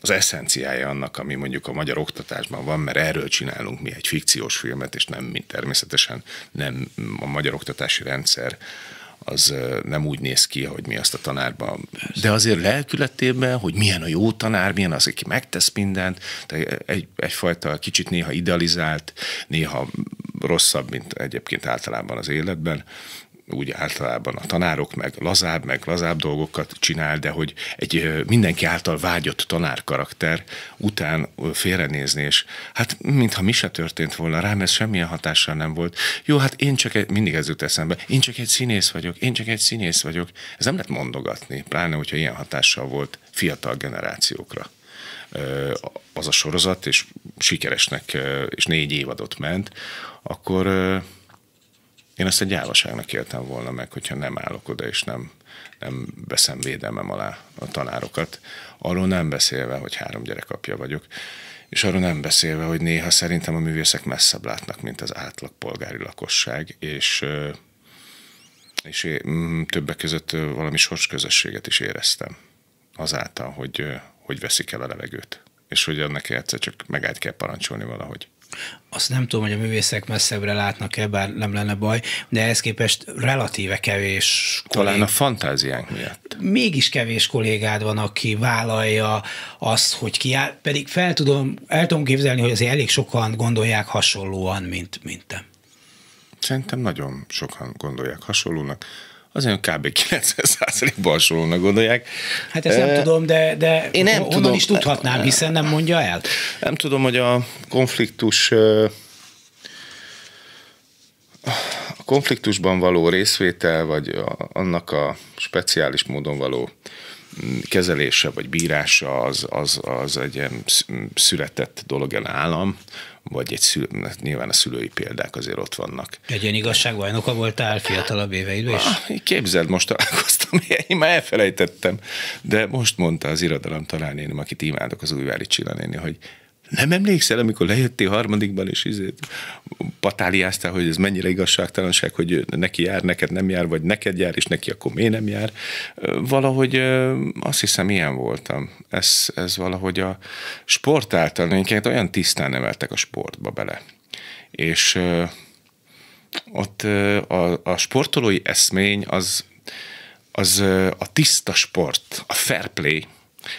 Az eszenciája annak, ami mondjuk a magyar oktatásban van, mert erről csinálunk mi egy fikciós filmet, és nem mint természetesen nem a magyar oktatási rendszer az nem úgy néz ki, hogy mi azt a tanárban. De azért lelkületében, hogy milyen a jó tanár, milyen az, aki megtesz mindent, egyfajta kicsit néha idealizált, néha rosszabb, mint egyébként általában az életben, úgy általában a tanárok meg lazább dolgokat csinál, de hogy egy mindenki által vágyott tanárkarakter után félrenézni, és hát mintha mi se történt volna, rám ez semmilyen hatással nem volt. Jó, hát én csak mindig ez jut eszembe, én csak egy színész vagyok. Ez nem lehet mondogatni, pláne, hogyha ilyen hatással volt fiatal generációkra az a sorozat, és sikeresnek, és 4 évadot ment, akkor én ezt egy gyávaságnak éltem volna meg, hogyha nem állok oda, és nem veszem védelmem alá a tanárokat. Arról nem beszélve, hogy 3 gyerek apja vagyok, és arról nem beszélve, hogy néha szerintem a művészek messzebb látnak, mint az átlag polgári lakosság, és többek között valami sorsközösséget is éreztem azáltal, hogy veszik el a levegőt, és hogy annak egyszer csak megállt kell parancsolni valahogy. Azt nem tudom, hogy a művészek messzebbre látnak-e, bár nem lenne baj, de ehhez képest relatíve kevés kollégád. Talán a fantáziánk miatt. Mégis kevés kollégád van, aki vállalja azt, hogy kiáll, pedig el tudom képzelni, hogy azért elég sokan gondolják hasonlóan, mint te. Szerintem nagyon sokan gondolják hasonlónak. Azért kb. 90%-ban hasonlónak gondolják. Hát ezt nem tudom, de onnan is tudhatnám, hiszen nem mondja el. Nem tudom, hogy a konfliktusban való részvétel, vagy annak a speciális módon való kezelése, vagy bírása, az egy ilyen született dolog, egy állam, vagy nyilván a szülői példák azért ott vannak. Egy ilyen igazságvajnoka voltál fiatalabb éveidben is? Képzeld, most találkoztam, én már elfelejtettem, de most mondta az irodalom tanárnénim, akit imádok, az Újvári Csilla néni, hogy nem emlékszel, amikor lejöttél harmadikban, és patáliáztál, hogy ez mennyire igazságtalanság, hogy neki jár, neked nem jár, vagy neked jár, és neki akkor miért nem jár. Valahogy azt hiszem, ilyen voltam. Ez valahogy a sport által, minket olyan tisztán emeltek a sportba bele. És ott a sportolói eszmény az a tiszta sport, a fair play,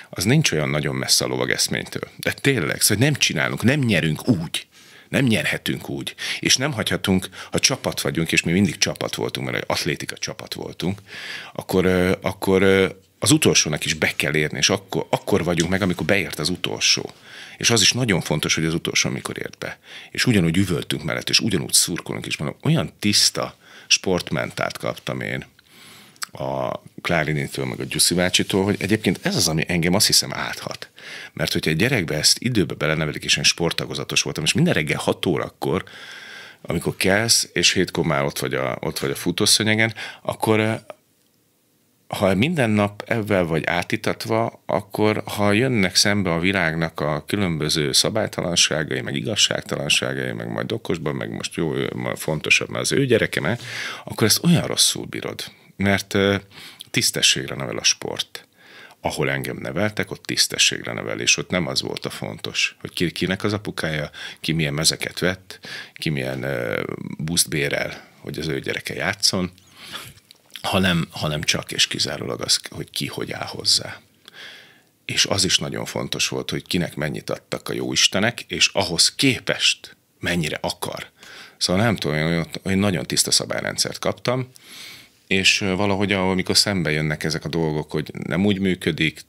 az nincs olyan nagyon messze a lovageszménytől. De tényleg, szóval nem csinálunk, nem nyerünk úgy, nem nyerhetünk úgy, és nem hagyhatunk, ha csapat vagyunk, és mi mindig csapat voltunk, mert atlétika csapat voltunk, akkor az utolsónak is be kell érni, és akkor vagyunk meg, amikor beért az utolsó. És az is nagyon fontos, hogy az utolsó mikor ért be. És ugyanúgy üvöltünk mellett, és ugyanúgy szurkolunk, és mondom, olyan tiszta sportmentált kaptam én a Klárinitől, meg a Gyuszi bácsitól, hogy egyébként ez az, ami engem azt hiszem áthat. Mert hogyha egy gyerekbe ezt időbe belenevelik, és én sporttagozatos voltam, és minden reggel 6 órakor, amikor kelsz, és 7-kor már ott vagy a futószönyegen, akkor ha minden nap ebben vagy átítatva, akkor ha jönnek szembe a világnak a különböző szabálytalanságai, meg igazságtalanságai, meg majd okosban, meg most jó, fontosabb már az ő gyerekeme, akkor ezt olyan rosszul bírod. Mert tisztességre nevel a sport. Ahol engem neveltek, ott tisztességre nevelés, ott nem az volt a fontos, hogy kinek az apukája, ki milyen mezeket vett, ki milyen buszt bérel, hogy az ő gyereke játszon, hanem csak és kizárólag az, hogy ki hogy áll hozzá. És az is nagyon fontos volt, hogy kinek mennyit adtak a jóistenek, és ahhoz képest mennyire akar. Szóval nem tudom, hogy nagyon tiszta szabályrendszert kaptam, és valahogy, amikor szembe jönnek ezek a dolgok, hogy nem úgy működik,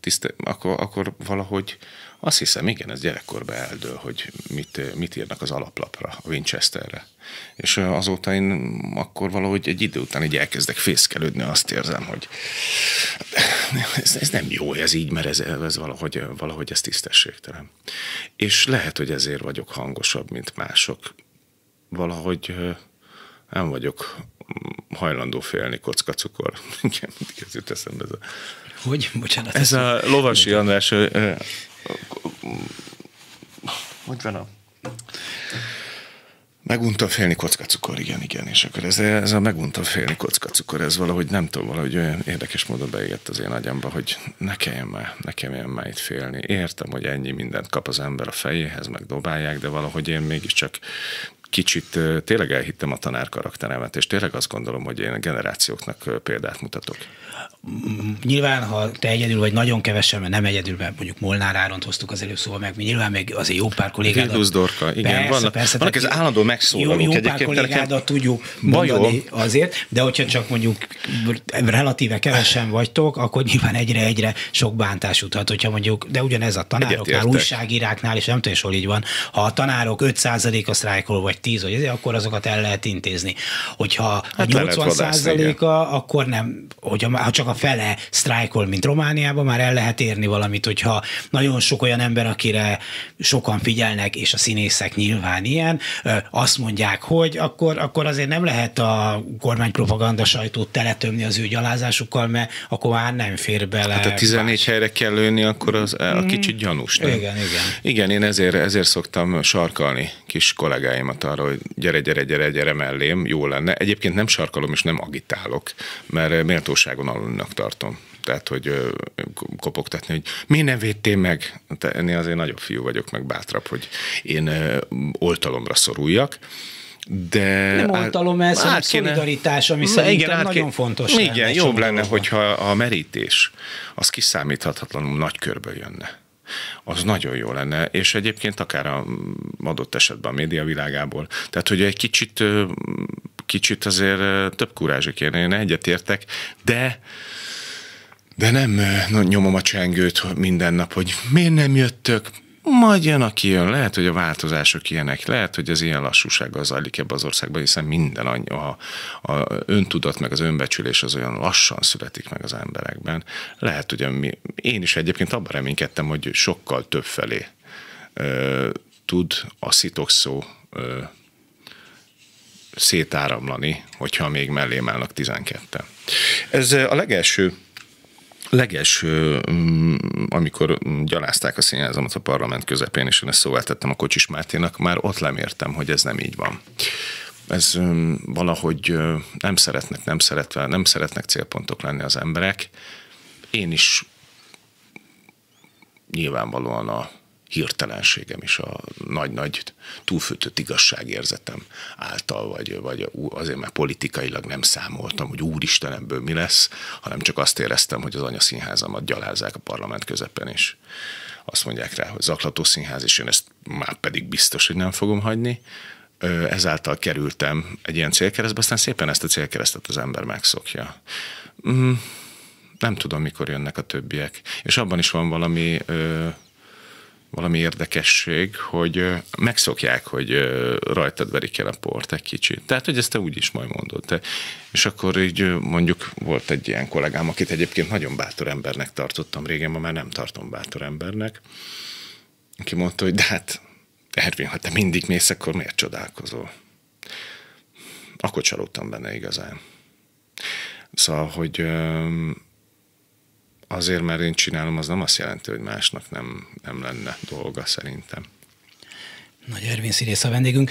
akkor valahogy azt hiszem, igen, ez gyerekkorban eldől, hogy mit írnak az alaplapra, a Winchesterre. És azóta én akkor valahogy egy idő után így elkezdek fészkelődni, azt érzem, hogy ez nem jó, ez így, mert ez valahogy ez tisztességtelen. És lehet, hogy ezért vagyok hangosabb, mint mások. Valahogy nem vagyok hajlandó félni kockacukor. Igen, mindig ez jut eszembe. Hogy? Bocsánat. Ez a Lovasi András, hogy van a... Megunta félni kockacukor, igen, és akkor ez a megunta félni kockacukor, ez valahogy nem tudom, valahogy olyan érdekes módon beégett az én agyamba, hogy ne kelljen már itt félni. Értem, hogy ennyi mindent kap az ember a fejéhez, meg dobálják, de valahogy én mégiscsak kicsit tényleg elhittem a tanár karakteremet, és tényleg azt gondolom, hogy én a generációknak példát mutatok. Nyilván, ha te egyedül vagy, nagyon kevesen, mert nem egyedül, mert mondjuk Molnár Áront hoztuk az előbb, szóval meg nyilván még azért jó pár kollégádat. Vildusz Dorka, igen, vannak ez állandó megszólalók. Jó pár kollégádat tudjuk mondani azért, de hogyha csak mondjuk relatíve kevesen vagytok, akkor nyilván egyre-egyre sok bántás juthat, hogyha mondjuk, de ugyanez a tanároknál, újságíráknál, és nem tudom, hol így van, ha a tanárok 5%-a sztrájkoló, vagy 10, vagy ezért, akkor azokat el lehet intézni. Hogyha hát 80%-a, akkor nem, hogyha csak a fele sztrájkol, mint Romániában, már el lehet érni valamit, hogyha nagyon sok olyan ember, akire sokan figyelnek, és a színészek nyilván ilyen, azt mondják, hogy akkor azért nem lehet a kormánypropaganda sajtót teletömni az ő gyalázásukkal, mert akkor már nem fér bele. Hát a 14 helyre kell lőni, akkor a kicsit gyanús. Nem? Igen. Igen, én ezért szoktam sarkalni kis kollégáimat arra, hogy gyere mellém, jó lenne. Egyébként nem sarkalom és nem agitálok, mert méltóságon alulnak tartom. Tehát, hogy kopogtatni, hogy mi nem védtél meg? Ennél azért nagyobb fiú vagyok, meg bátrabb, hogy én oltalomra szoruljak. De nem oltalom, ez a szolidaritás, ami szerintem nagyon fontos. Igen, jobb lenne, hogyha a merítés az kiszámíthatatlanul nagy körből jönne. Az nagyon jó lenne, és egyébként akár a adott esetben a média világából. Tehát, hogy egy kicsit azért több kurázsa kéne, én egyetértek, de nem nyomom a csengőt minden nap, hogy miért nem jöttök, Majd jön, aki jön, lehet, hogy a változások ilyenek, lehet, hogy az ilyen lassúsággal zajlik ebbe az országban, hiszen minden anyja, a öntudat meg az önbecsülés az olyan lassan születik meg az emberekben. Lehet, hogy én is egyébként abban reménykedtem, hogy sokkal több felé tud a szitokszó szétáramlani, hogyha még mellém állnak 12-en. Ez a legelső, amikor gyalázták a színházamat a parlament közepén, és én ezt szóvá tettem a Kocsis Máténak, már ott lemértem, hogy ez nem így van. Ez valahogy nem szeretnek célpontok lenni az emberek. Én is nyilvánvalóan a hirtelenségem is a nagy-nagy túlfűtött igazságérzetem által, vagy azért, mert politikailag nem számoltam, hogy úristen, ebből mi lesz, hanem csak azt éreztem, hogy az anyaszínházamat gyalázzák a parlament közepén, és azt mondják rá, hogy zaklató színház, és én ezt már pedig biztos, hogy nem fogom hagyni. Ezáltal kerültem egy ilyen célkeresztbe, aztán szépen ezt a célkeresztet az ember megszokja. Nem tudom, mikor jönnek a többiek. És abban is van valami érdekesség, hogy megszokják, hogy rajtad verik el a port egy kicsit. Tehát, hogy ezt te úgyis majd mondod. És akkor így mondjuk volt egy ilyen kollégám, akit egyébként nagyon bátor embernek tartottam régen, ma már nem tartom bátor embernek, aki mondta, hogy de hát Ervin, ha te mindig mész, akkor miért csodálkozol? Akkor csalódtam benne igazán. Szóval, hogy azért, mert én csinálom, az nem azt jelenti, hogy másnak nem lenne dolga, szerintem. Nagy Ervin színész a vendégünk.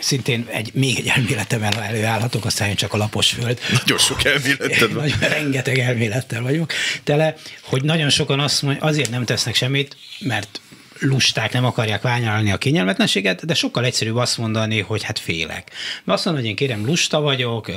Szintén még egy elméletemben, ha előállhatok, aztán csak a lapos föld. Nagyon sok elméleted van. Rengeteg elmélettel vagyok tele, hogy nagyon sokan azt mondják, azért nem tesznek semmit, mert lusták, nem akarják ványolni a kényelmetlenséget, de sokkal egyszerűbb azt mondani, hogy hát félek. Mert azt mondom, hogy én kérem, lusta vagyok,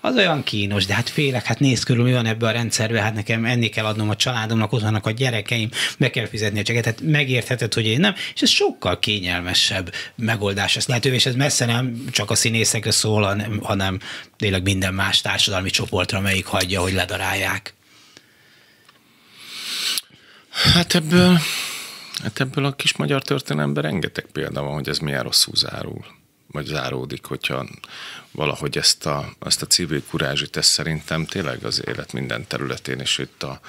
az olyan kínos, de hát félek, hát nézd körül, mi van ebbe a rendszerbe, hát nekem enni kell adnom a családomnak, ott vannak a gyerekeim, be kell fizetni a cseket, hát megértheted, hogy én nem, és ez sokkal kényelmesebb megoldás. Ezt lehetővé, és ez messze nem csak a színészekre szól, hanem tényleg minden más társadalmi csoportra, amelyik hagyja, hogy ledarálják. Hát ebből a kis magyar történelemben rengeteg példa van, hogy ez milyen rosszul zárul, vagy záródik, hogyha valahogy ezt a civil kurázsit, ez szerintem tényleg az élet minden területén, és itt a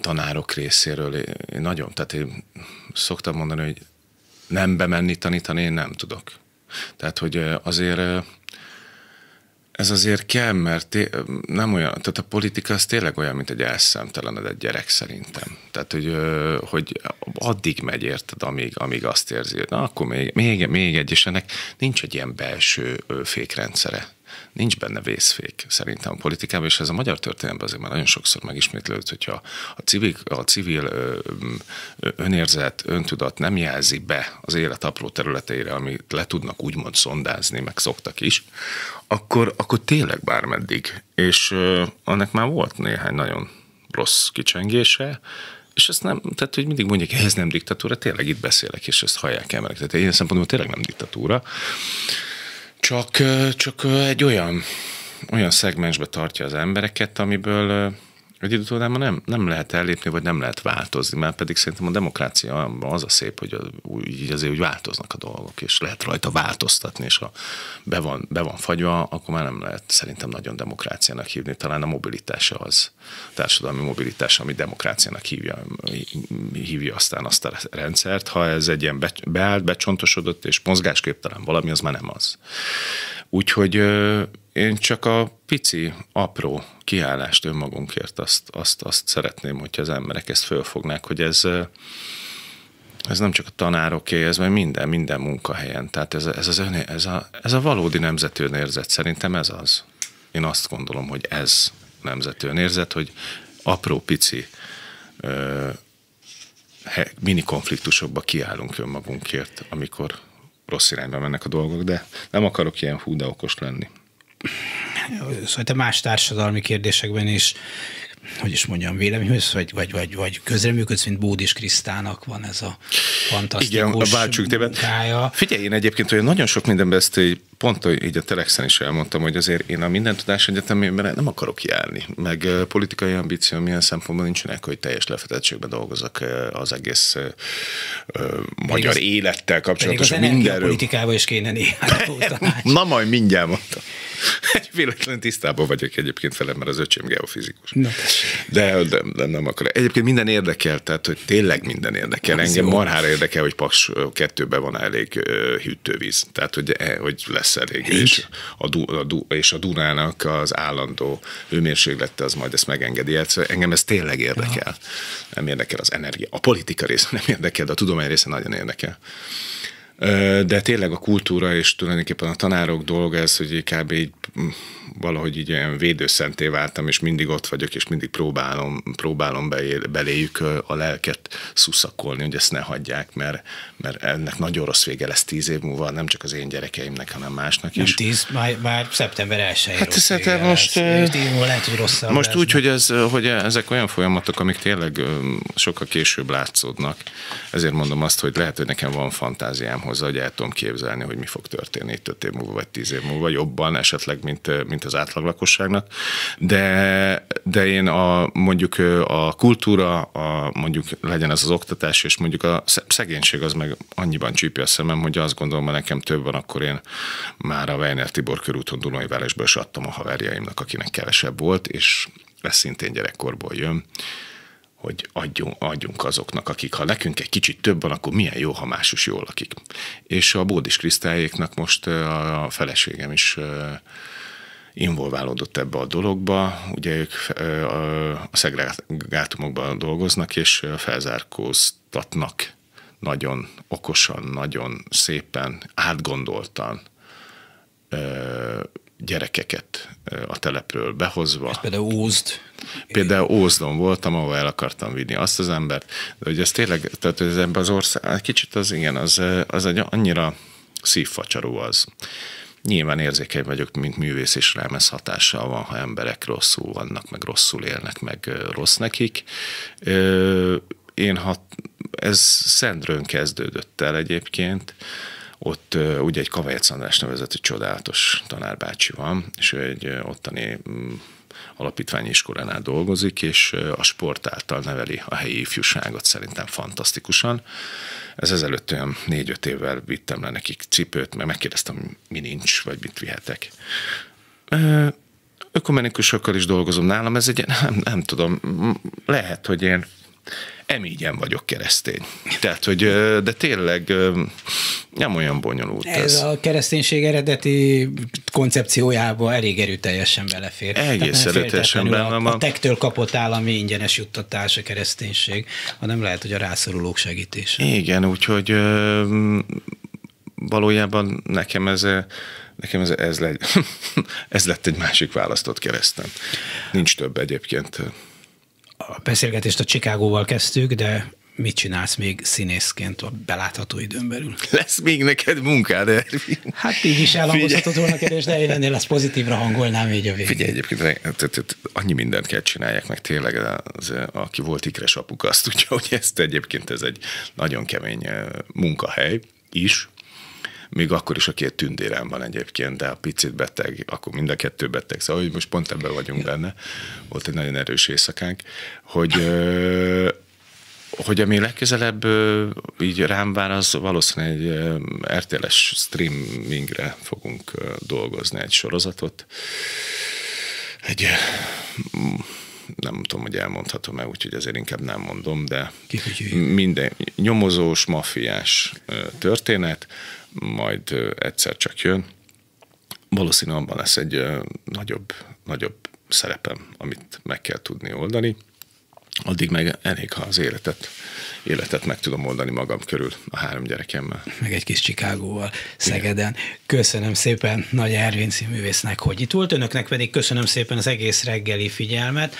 tanárok részéről én nagyon, tehát én szoktam mondani, hogy nem bemenni tanítani, én nem tudok. Tehát, hogy azért ez azért kell, mert nem olyan, tehát a politika az tényleg olyan, mint egy elszemtelenedett gyerek szerintem. Tehát, hogy addig megy, érted, amíg azt érzi, hogy na, akkor még egy, és ennek nincs egy ilyen belső fékrendszere. Nincs benne vészfék szerintem a politikában, és ez a magyar történelemben azért már nagyon sokszor megismétlődött, hogyha a civil önérzet, öntudat nem jelzi be az élet apró területeire, amit le tudnak úgymond szondázni, meg szoktak is, akkor tényleg bármeddig. És annak már volt néhány nagyon rossz kicsengése, és ezt nem, tehát hogy mindig mondják, ez nem diktatúra, tényleg itt beszélek, és ezt hallják emberek. Tehát ilyen szempontból tényleg nem diktatúra. Csak egy olyan szegmensbe tartja az embereket, amiből egy idő után nem lehet ellépni, vagy nem lehet változni, mert pedig szerintem a demokrácia az a szép, hogy azért úgy változnak a dolgok, és lehet rajta változtatni, és ha be van fagyva, akkor már nem lehet szerintem nagyon demokráciának hívni. Talán a mobilitása az, a társadalmi mobilitás, ami demokráciának hívja aztán azt a rendszert. Ha ez egy ilyen beállt, becsontosodott és mozgásképtelen valami, az már nem az. Úgyhogy én csak a pici, apró kiállást önmagunkért azt szeretném, hogyha az emberek ezt fölfognák, hogy ez nem csak a tanároké, ez már minden munkahelyen. Tehát ez a valódi nemzeti önérzet, szerintem ez az. Én azt gondolom, hogy ez nemzeti önérzet, hogy apró, pici mini konfliktusokba kiállunk önmagunkért, amikor rossz irányba mennek a dolgok, de nem akarok ilyen hú de okos lenni. Szóval te más társadalmi kérdésekben is hogy is mondjam, véleményhöz, vagy közreműködsz, mint Bódis Krisztának van ez a fantasztikus munkája. Figyelj, én egyébként olyan nagyon sok mindenben ezt pont így a Telexen is elmondtam, hogy azért én a Minden Tudás Egyetemében nem akarok járni, meg politikai ambíció milyen szempontból nincsenek, hogy teljes lefedettségben dolgozok az egész magyar élettel kapcsolatos mindenről. A politikával is kéne néhány tanács. Na majd mindjárt mondtam. Véletlen tisztában vagyok egyébként velem, mert az öcsém geofizikus. De nem akar. Egyébként minden érdekel, tehát hogy tényleg minden érdekel. Engem marhára érdekel, hogy Paks 2-ben van elég hűtővíz. Tehát, hogy lesz elég. És a Dunának az állandó hőmérséklete az majd ezt megengedi. Engem ez tényleg érdekel. Nem érdekel az energia. A politika része nem érdekel, de a tudomány része nagyon érdekel. De tényleg a kultúra és tulajdonképpen a tanárok dolga ez, hogy kb. Így valahogy így olyan védőszenté váltam, és mindig ott vagyok, és mindig próbálom beléjük a lelket szuszakolni, hogy ezt ne hagyják, mert ennek nagyon rossz vége lesz 10 év múlva, nem csak az én gyerekeimnek, hanem másnak is. Nem 10, már szeptember 1-én hát rossz vége most, lehet, hogy rosszabb most lesz. Úgy, hogy ezek olyan folyamatok, amik tényleg sokkal később látszódnak. Ezért mondom azt, hogy lehet, hogy nekem van fantáziám hozzá, hogy el tudom képzelni, hogy mi fog történni 5 év múlva, vagy 10 év múlva, jobban esetleg, mint az átlag lakosságnak, de én mondjuk a kultúra, mondjuk legyen ez az oktatás, és mondjuk a szegénység az meg annyiban csípje a szemem, hogy azt gondolom, hogy nekem több van, akkor én már a Weiner Tibor körúton Dunaújvárosból is adtam a haverjaimnak, akinek kevesebb volt, és ez szintén gyerekkorból jön, hogy adjunk azoknak, akik ha nekünk egy kicsit több van, akkor milyen jó, ha más is jól lakik. És a Bódis Krisztályéknak most a feleségem is involválódott ebbe a dologba, ugye ők a szegregátumokban dolgoznak, és felzárkóztatnak nagyon okosan, nagyon szépen, átgondoltan gyerekeket a telepről behozva. Ez például Ózd. Például Ózdon voltam, ahol el akartam vinni azt az embert, de ugye ez tényleg, tehát ez ebben az ország, kicsit az igen, az annyira szívfacsaró az. Nyilván érzékeny vagyok, mint művész, és rám ez hatással van, ha emberek rosszul vannak, meg rosszul élnek, meg rossz nekik. Ez Szendrőn kezdődött el egyébként, ott ugye egy Kavajec András nevezetű csodálatos tanárbácsi van, és ő egy ottani alapítványi iskolánál dolgozik, és a sport által neveli a helyi ifjúságot szerintem fantasztikusan. Ez ezelőtt olyan 4-5 évvel vittem le nekik cipőt, mert megkérdeztem, mi nincs, vagy mit vihetek. Ökumenikusokkal is dolgozom nálam, ez egy, nem tudom, lehet, hogy én emígyen vagyok keresztény. Tehát, hogy, de tényleg nem olyan bonyolult ez. A kereszténység eredeti koncepciójába elég erőteljesen belefér. Egész erőteljesen belefér. A tektől kapott állami ingyenes juttatás a kereszténység, hanem lehet, hogy a rászorulók segítése. Igen, úgyhogy valójában nekem ez lett egy másik választott keresztem. Nincs több egyébként. A beszélgetést a Chicagóval kezdtük, de mit csinálsz még színészként a belátható időn belül? Lesz még neked munkád, Ervin? Hát így is elhangozhatod volna kérdés, de én ennél ezt pozitívra hangolnám így a végén. Figyelj, egyébként annyi mindent kell csinálják, meg tényleg aki volt ikres apuka, azt tudja, hogy ezt egyébként ez egy nagyon kemény munkahely is. Még akkor is a két tündérem van egyébként, de a picit beteg, akkor mind a kettő beteg. Szóval, hogy most pont ebben vagyunk benne, volt egy nagyon erős éjszakánk, hogy ami legközelebb így rám vár, az valószínűleg egy RTL-es streamingre fogunk dolgozni egy sorozatot. Egy... nem tudom, hogy elmondhatom-e, úgyhogy ezért inkább nem mondom, de minden nyomozós, mafiás történet, majd egyszer csak jön. Valószínűleg abban lesz egy nagyobb szerepem, amit meg kell tudni oldani. Addig meg elég, ha az életet meg tudom oldani magam körül a 3 gyerekemmel. Meg egy kis Chicagóval, Szegeden. Igen. Köszönöm szépen Nagy Ervin színművésznek, hogy itt volt. Önöknek pedig köszönöm szépen az egész reggeli figyelmet.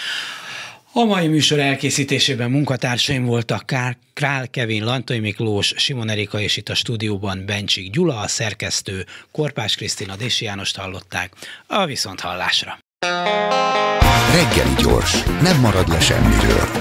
A mai műsor elkészítésében munkatársaim voltak Král Kevin, Lantai Miklós, Simon Erika, és itt a stúdióban Bencsik Gyula, a szerkesztő, Korpás Krisztina, Dési Jánost hallották. A viszonthallásra! Reggeli gyors, nem marad le semmiről.